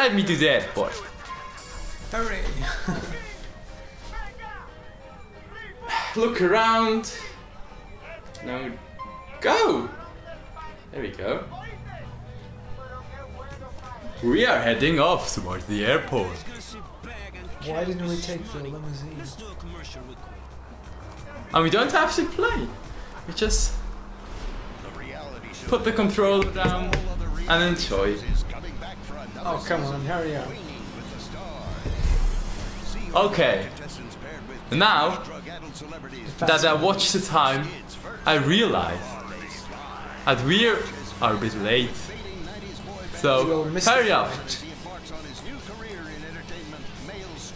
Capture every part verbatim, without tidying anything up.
drive me to the airport. Hurry. Look around. Now go. There we go. We are heading off towards the airport. Why didn't we take the limousine? And we don't have to play. We just put the controller down and enjoy. Oh, come on, hurry up. Okay. Now that I watch the time, I realize that we are a bit late. So, hurry up.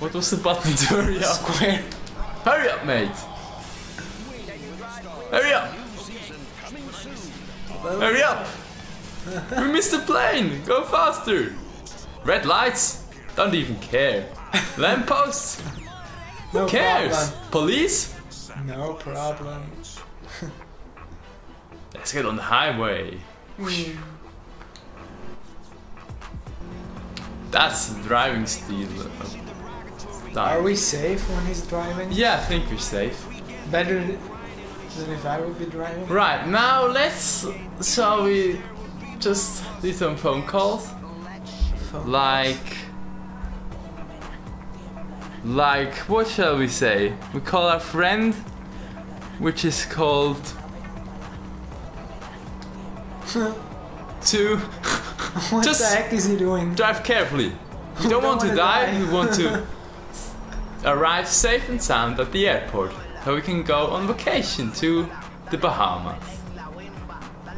What was the button to hurry up? Square. Hurry up, mate. Hurry up. Hurry up. We missed the plane. Go faster. Red lights? Don't even care. Lampposts? Who no cares? Problem. Police? No problem. Let's get on the highway. That's the driving style. Are we safe when he's driving? Yeah, I think we're safe. Better than if I would be driving. Right, now let's... Shall we just do some phone calls? Phone like... Calls. Like, what shall we say? We call our friend, which is called... to... What just the heck is he doing? Drive carefully. You don't, don't want to die, die. You want to arrive safe and sound at the airport, so we can go on vacation to the Bahamas.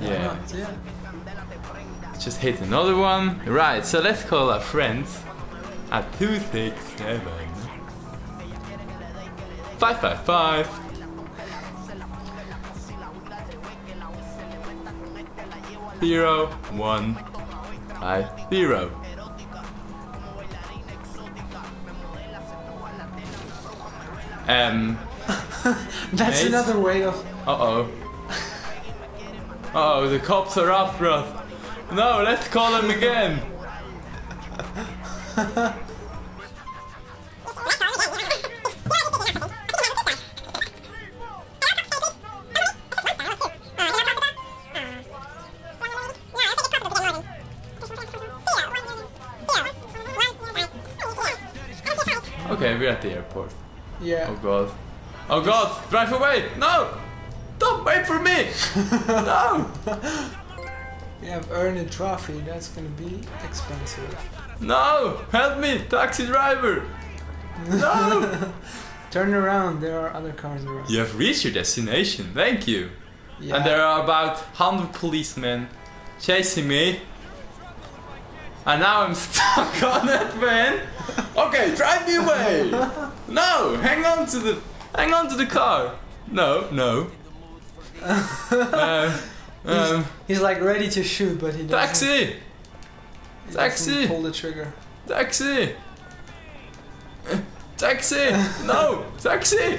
Yeah. yeah. Just hit another one. Right, so let's call our friends at two six seven five five five. Zero, one, five, zero. Um. That's eight. Another way of. Uh oh. Uh oh, the cops are after us. No, let's call them again. Okay, we're at the airport. Yeah. Oh god. Oh god! Drive away! No! Don't wait for me! No! You have earned a trophy. That's gonna be expensive. No! Help me! Taxi driver! No! Turn around. There are other cars around. You have reached your destination. Thank you. Yeah. And there are about one hundred policemen chasing me. And now I'm stuck on that van. Okay, drive me away. No, hang on to the, hang on to the car. No, no. uh, um, he's, he's like ready to shoot, but he doesn't. Taxi. He taxi. Doesn't pull the trigger. Taxi. Uh, taxi. No, taxi.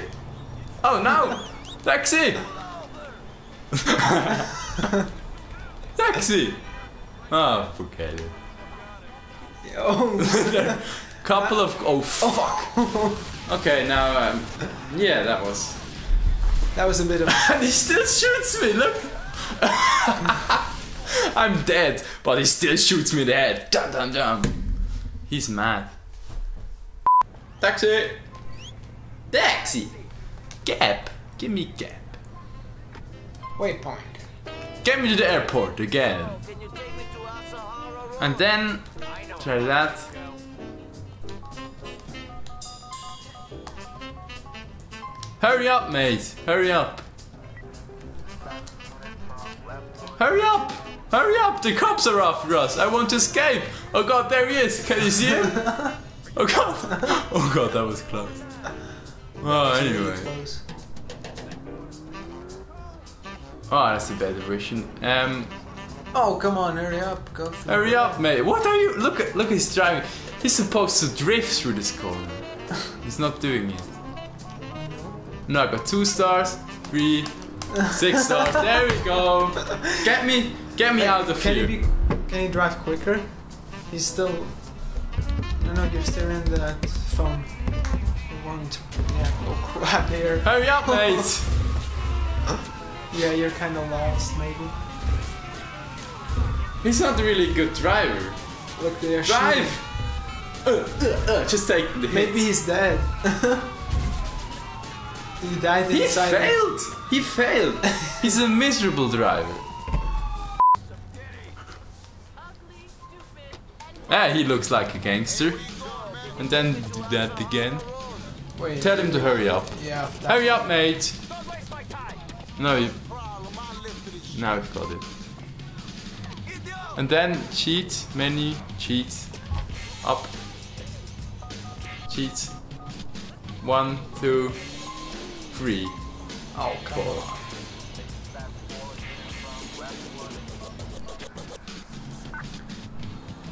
Oh no, taxi. Taxi. Oh, forget it. Oh, couple of oh fuck. Okay, now um, yeah, that was that was a bit of. And he still shoots me. Look, I'm dead, but he still shoots me in the head. Dum dum dum. He's mad. Taxi, taxi, cab, give me cab. Waypoint. Get me to the airport again, and then. Try that. Hurry up, mate. Hurry up. Hurry up. Hurry up. The cops are after us. I want to escape. Oh god, there he is. Can you see him? Oh god. Oh god, that was close. Oh, anyway. Oh, that's a better version. Um... Oh come on, hurry up, go through. Hurry up, mate. What are you? Look at look he's driving. He's supposed to drift through this corner. He's not doing it. No, I got two stars, three, six stars. There we go. Get me, get me can, out of can here. He be, can he drive quicker? He's still No, no, you're still in the phone. You won't. Yeah. Oh crap, there. Hurry up, mate! Yeah, you're kind of lost, maybe. He's not really a good driver. Look, they are shooting. Drive! Uh, uh, uh, just take the hits. Maybe he's dead. He died inside. He failed! He failed! He's a miserable driver. Ah, he looks like a gangster. And then do that again. Wait, Tell him to hurry up. Yeah, hurry up, mate! No, you... Now we've got it. And then cheat, menu, cheat, up, cheat, one, two, three, oh, four.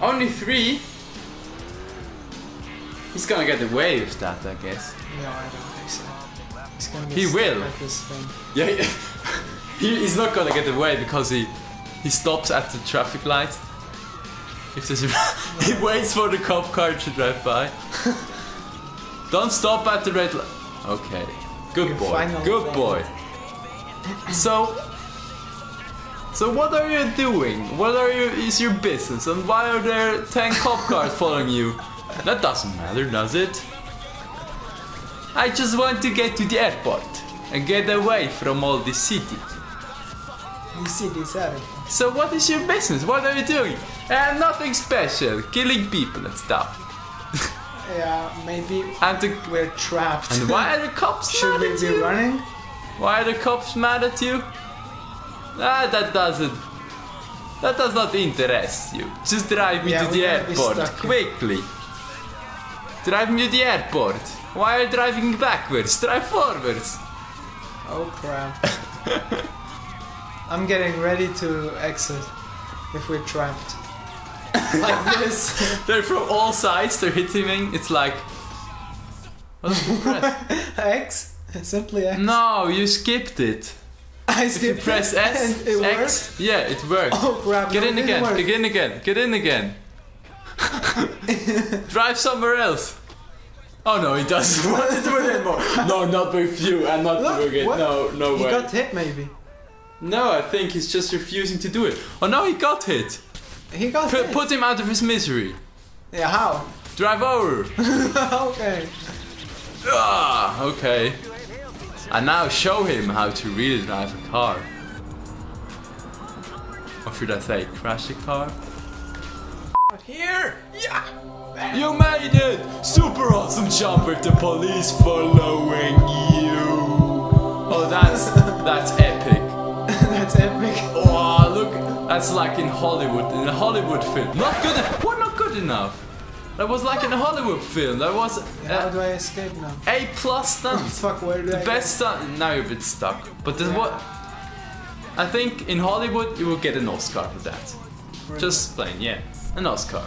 Only three? He's gonna get away with that, I guess. No, I don't think so. He's gonna get he will. At this thing. Yeah, he, he's not gonna get away because he. He stops at the traffic light. If there's a he waits for the cop car to drive by. Don't stop at the red light. Okay. Good boy. Good boy. So So what are you doing? What are you is your business, and why are there ten cop cars following you? That doesn't matter, does it? I just want to get to the airport and get away from all this city. You see this happen. So what is your business? What are you doing? Uh, nothing special. Killing people and stuff. Yeah, maybe and the, we're trapped. And why are the cops Should mad at you? Should we be running? Why are the cops mad at you? Ah, that doesn't... That does not interest you. Just drive me yeah, to the airport, quickly. Drive me to the airport. Why are you driving backwards? Drive forwards. Oh crap. I'm getting ready to exit if we're trapped. Like this. They're from all sides, they're hitting me. It's like... X? Simply X? No, you skipped it. I skipped it. If you press it S, and it X, worked? Yeah, it worked. Oh crap, Get no, in again, work. again, again, get in again. Drive somewhere else. Oh no, he doesn't want to do it anymore. No, not with you, I'm not Look, doing it. What? No, no way. He got hit maybe. No, I think he's just refusing to do it. Oh no, he got hit! He got P hit? Put him out of his misery. Yeah, how? Drive over! Okay. Ah, okay. And now show him how to really drive a car. Or should I say, crash a car? Here! Yeah! Bam. You made it! Super awesome jump with the police following you! Oh, that's... that's epic. That's epic. Oh, look, that's like in Hollywood, in a Hollywood film. Not good. What? Not good enough. That was like in a Hollywood film. That was. Yeah, how do I escape now? A plus stunt. Oh, fuck, where do I? The best stunt. Now you're a bit stuck. But then yeah. what? I think in Hollywood you will get an Oscar for that. Really? Just plain, yeah, an Oscar.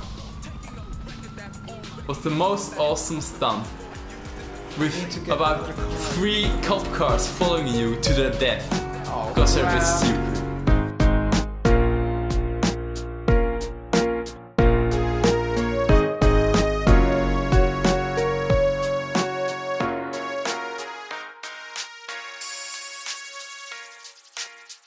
Was the most awesome stunt with about three cop cars following you to their death. Because they're a bit stupid.